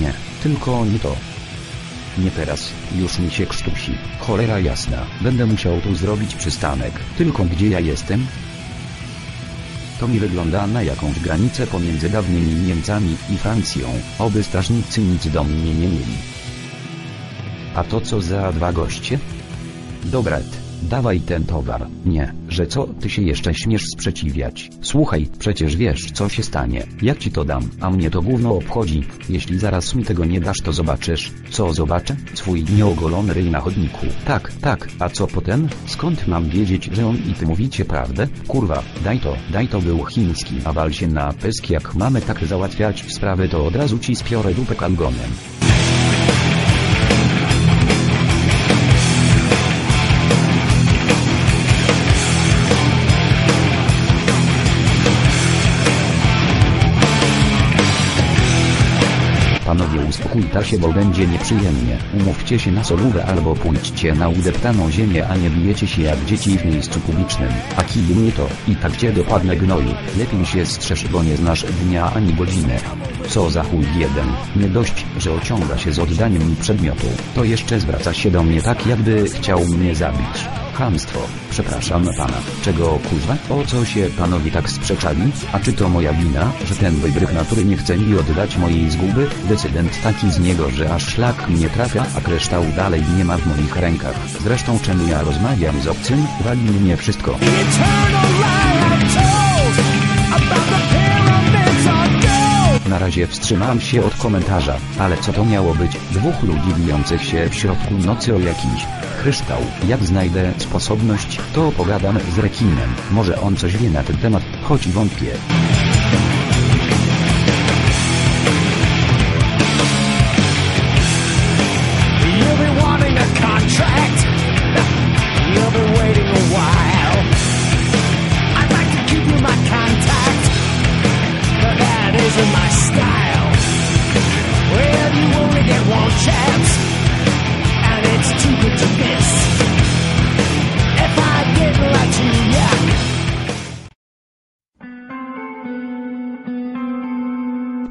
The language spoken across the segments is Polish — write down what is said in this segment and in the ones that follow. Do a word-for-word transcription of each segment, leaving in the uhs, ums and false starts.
Nie, tylko nie to. Nie teraz, już mi się krztusi, cholera jasna, będę musiał tu zrobić przystanek, tylko gdzie ja jestem? To mi wygląda na jakąś granicę pomiędzy dawnymi Niemcami i Francją, oby strażnicy nic do mnie nie mieli. A to co za dwa goście? Dobret, dawaj ten towar, nie, że co ty się jeszcze śmiesz sprzeciwiać, słuchaj, przecież wiesz co się stanie, ja ci to dam, a mnie to gówno obchodzi, jeśli zaraz mi tego nie dasz to zobaczysz, co zobaczę, swój nieogolony ryj na chodniku, tak, tak, a co potem, skąd mam wiedzieć, że on i ty mówicie prawdę, kurwa, daj to, daj to był chiński, a wal się na pysk, jak mamy tak załatwiać sprawy to od razu ci spiorę dupę kalgonem. Panowie uspokójcie się, bo będzie nieprzyjemnie, umówcie się na solówę albo pójdźcie na udeptaną ziemię, a nie bijecie się jak dzieci w miejscu publicznym, a kij mnie to, i tak cię dopadnę gnoju, lepiej się strzeż, bo nie znasz dnia ani godziny. Co za chuj jeden, nie dość, że ociąga się z oddaniem mi przedmiotu, to jeszcze zwraca się do mnie tak jakby chciał mnie zabić. Chamstwo, przepraszam pana, czego kurwa, o co się panowie tak sprzeczali, a czy to moja wina, że ten wybryk natury nie chce mi oddać mojej zguby, decydent taki z niego, że aż szlak mnie trafia, a kryształ dalej nie ma w moich rękach, zresztą czemu ja rozmawiam z obcym, wali mnie wszystko. Na razie wstrzymałem się od komentarza, ale co to miało być, dwóch ludzi bijących się w środku nocy o jakiś kryształ, jak znajdę sposobność, to pogadam z Rekinem, może on coś wie na ten temat, choć wątpię.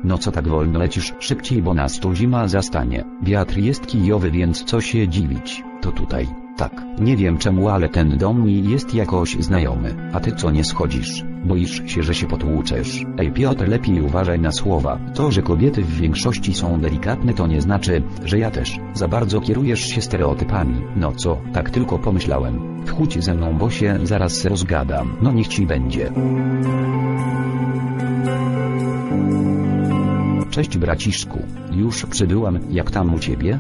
No co tak wolno lecisz, szybciej, bo nas tu zima zastanie, wiatr jest kijowy, więc co się dziwić, to tutaj, tak, nie wiem czemu, ale ten dom mi jest jakoś znajomy, a ty co nie schodzisz, boisz się, że się potłuczesz, ej Piotr, lepiej uważaj na słowa, to, że kobiety w większości są delikatne, to nie znaczy, że ja też, za bardzo kierujesz się stereotypami, no co, tak tylko pomyślałem, wchódź ze mną, bo się zaraz rozgadam, no niech ci będzie. Cześć braciszku, już przybyłam, jak tam u ciebie?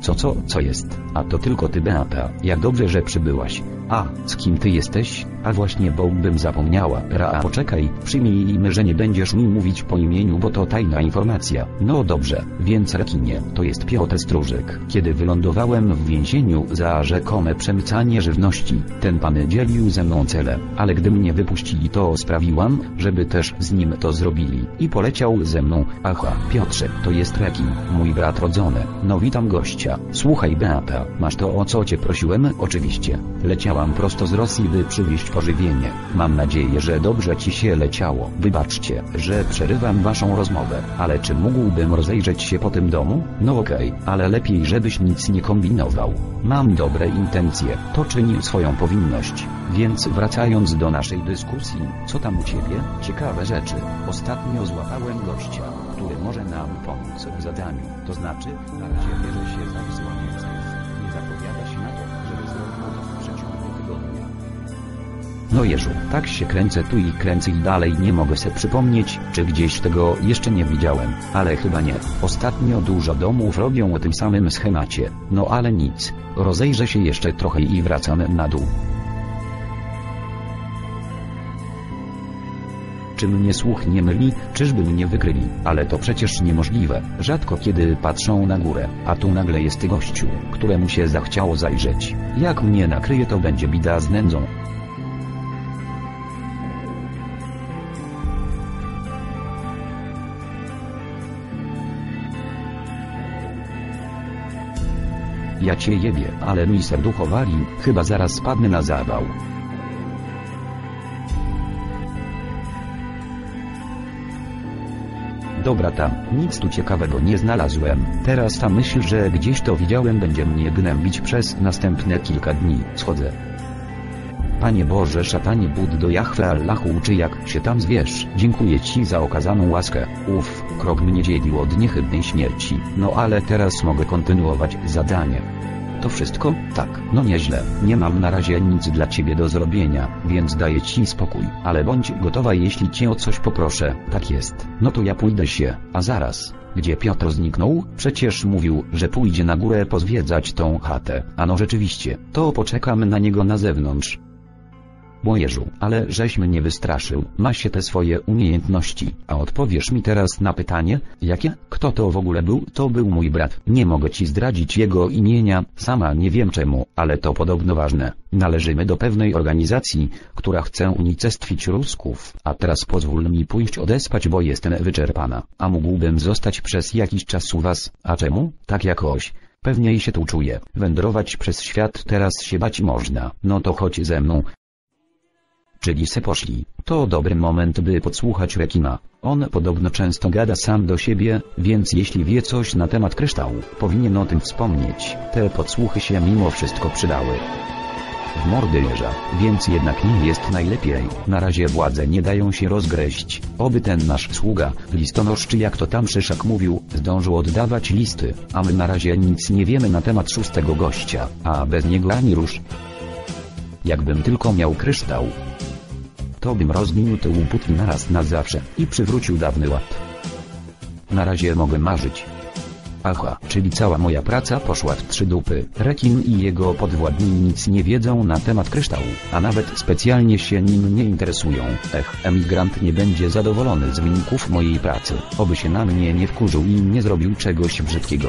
Co co, co jest, a to tylko ty Beata, jak dobrze, że przybyłaś, a, z kim ty jesteś, a właśnie bo bym zapomniała, ra, poczekaj, przyjmijmy, że nie będziesz mi mówić po imieniu, bo to tajna informacja, no dobrze, więc Rekinie, to jest Piotr Stróżek, kiedy wylądowałem w więzieniu za rzekome przemycanie żywności, ten pan dzielił ze mną cele, ale gdy mnie wypuścili to sprawiłam, żeby też z nim to zrobili, i poleciał ze mną, aha, Piotrze, to jest Rekin, mój brat rodzony, no witam gościa. Słuchaj Beata, masz to o co cię prosiłem? Oczywiście, leciałam prosto z Rosji by przywieźć pożywienie, mam nadzieję, że dobrze ci się leciało. Wybaczcie, że przerywam waszą rozmowę, ale czy mógłbym rozejrzeć się po tym domu? No okej, okay, ale lepiej żebyś nic nie kombinował. Mam dobre intencje, to czyni swoją powinność. Więc wracając do naszej dyskusji, co tam u ciebie? Ciekawe rzeczy, ostatnio złapałem gościa, który może nam pomóc w zadaniu, to znaczy, na razie bierze się za wysłaniem, nie zapowiada się na to, żeby zrobił to w przeciągu tygodnia. No Jerzu, tak się kręcę tu i kręcę i dalej nie mogę se przypomnieć, czy gdzieś tego jeszcze nie widziałem, ale chyba nie, ostatnio dużo domów robią o tym samym schemacie, no ale nic, rozejrzę się jeszcze trochę i wracam na dół. Czy mnie słuch nie myli, czyżby mnie wykryli, ale to przecież niemożliwe, rzadko kiedy patrzą na górę, a tu nagle jest gościu, któremu się zachciało zajrzeć, jak mnie nakryje to będzie bida z nędzą. Ja cię jebie, ale mi serducho wali, chyba zaraz spadnę na zawał. Dobra, tam nic tu ciekawego nie znalazłem. Teraz ta myśl, że gdzieś to widziałem, będzie mnie gnębić przez następne kilka dni. Schodzę. Panie Boże, szatanie Buddo, Jahwe Allahu, czy jak się tam zwiesz, dziękuję Ci za okazaną łaskę. Uff, krok mnie dzielił od niechybnej śmierci. No ale teraz mogę kontynuować zadanie. To wszystko? Tak, no nieźle, nie mam na razie nic dla Ciebie do zrobienia, więc daję Ci spokój, ale bądź gotowa, jeśli Cię o coś poproszę. Tak jest, no to ja pójdę się, a zaraz, gdzie Piotr zniknął? Przecież mówił, że pójdzie na górę pozwiedzać tą chatę. A no rzeczywiście, to poczekam na niego na zewnątrz. Bojeżu, ale żeś mnie wystraszył, ma się te swoje umiejętności, a odpowiesz mi teraz na pytanie, jakie? Kto to w ogóle był? To był mój brat, nie mogę ci zdradzić jego imienia, sama nie wiem czemu, ale to podobno ważne. Należymy do pewnej organizacji, która chce unicestwić Rusków, a teraz pozwól mi pójść odespać, bo jestem wyczerpana, a mógłbym zostać przez jakiś czas u was, a czemu? Tak jakoś. Pewniej się tu czuję, wędrować przez świat teraz się bać można, no to chodź ze mną. Czyli se poszli. To dobry moment, by podsłuchać Rekina. On podobno często gada sam do siebie, więc jeśli wie coś na temat kryształu, powinien o tym wspomnieć. Te podsłuchy się mimo wszystko przydały. W mordy jeża, więc jednak nie jest najlepiej. Na razie władze nie dają się rozgryźć. Oby ten nasz sługa, listonosz, czy jak to tam Szyszak mówił, zdążył oddawać listy, a my na razie nic nie wiemy na temat szóstego gościa, a bez niego ani rusz. Jakbym tylko miał kryształ, to bym rozbił tył Putina raz na zawsze i przywrócił dawny ład. Na razie mogę marzyć. Aha, czyli cała moja praca poszła w trzy dupy. Rekin i jego podwładni nic nie wiedzą na temat kryształu, a nawet specjalnie się nim nie interesują. Ech, emigrant nie będzie zadowolony z wyników mojej pracy. Oby się na mnie nie wkurzył i nie zrobił czegoś brzydkiego.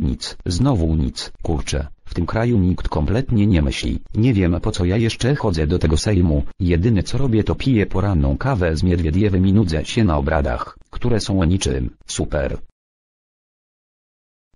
Nic, znowu nic, kurczę, w tym kraju nikt kompletnie nie myśli, nie wiem po co ja jeszcze chodzę do tego Sejmu, jedyne co robię to piję poranną kawę z Miedwiediewem i nudzę się na obradach, które są o niczym. Super.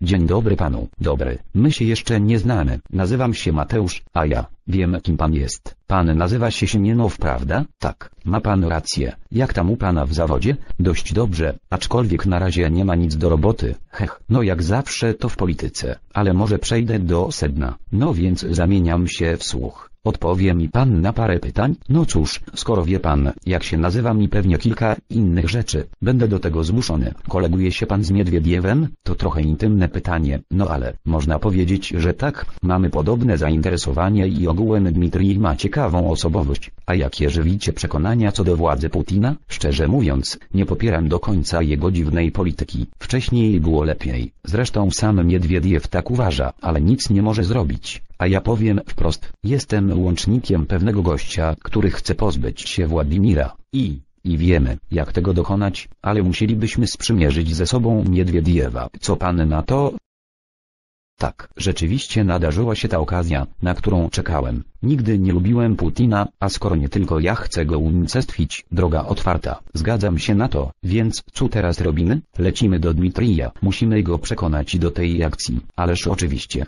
Dzień dobry panu. Dobry, my się jeszcze nie znamy, nazywam się Mateusz, a ja wiem kim pan jest. Pan nazywa się Siemienow, prawda? Tak, ma pan rację, jak tam u pana w zawodzie? Dość dobrze, aczkolwiek na razie nie ma nic do roboty, hech, no jak zawsze to w polityce, ale może przejdę do sedna. No więc zamieniam się w słuch. Odpowie mi pan na parę pytań? No cóż, skoro wie pan, jak się nazywam i pewnie kilka innych rzeczy, będę do tego zmuszony. Koleguje się pan z Miedwiediewem? To trochę intymne pytanie, no ale można powiedzieć, że tak, mamy podobne zainteresowanie i ogółem Dmitrij ma ciekawą osobowość. A jakie żywicie przekonania co do władzy Putina? Szczerze mówiąc, nie popieram do końca jego dziwnej polityki. Wcześniej było lepiej, zresztą sam Miedwiediew tak uważa, ale nic nie może zrobić. A ja powiem wprost, jestem łącznikiem pewnego gościa, który chce pozbyć się Władimira, i, i wiemy, jak tego dokonać, ale musielibyśmy sprzymierzyć ze sobą Miedwiediewa. Co pan na to? Tak, rzeczywiście nadarzyła się ta okazja, na którą czekałem. Nigdy nie lubiłem Putina, a skoro nie tylko ja chcę go unicestwić, droga otwarta. Zgadzam się na to, więc co teraz robimy? Lecimy do Dmitrija, musimy go przekonać do tej akcji, ależ oczywiście.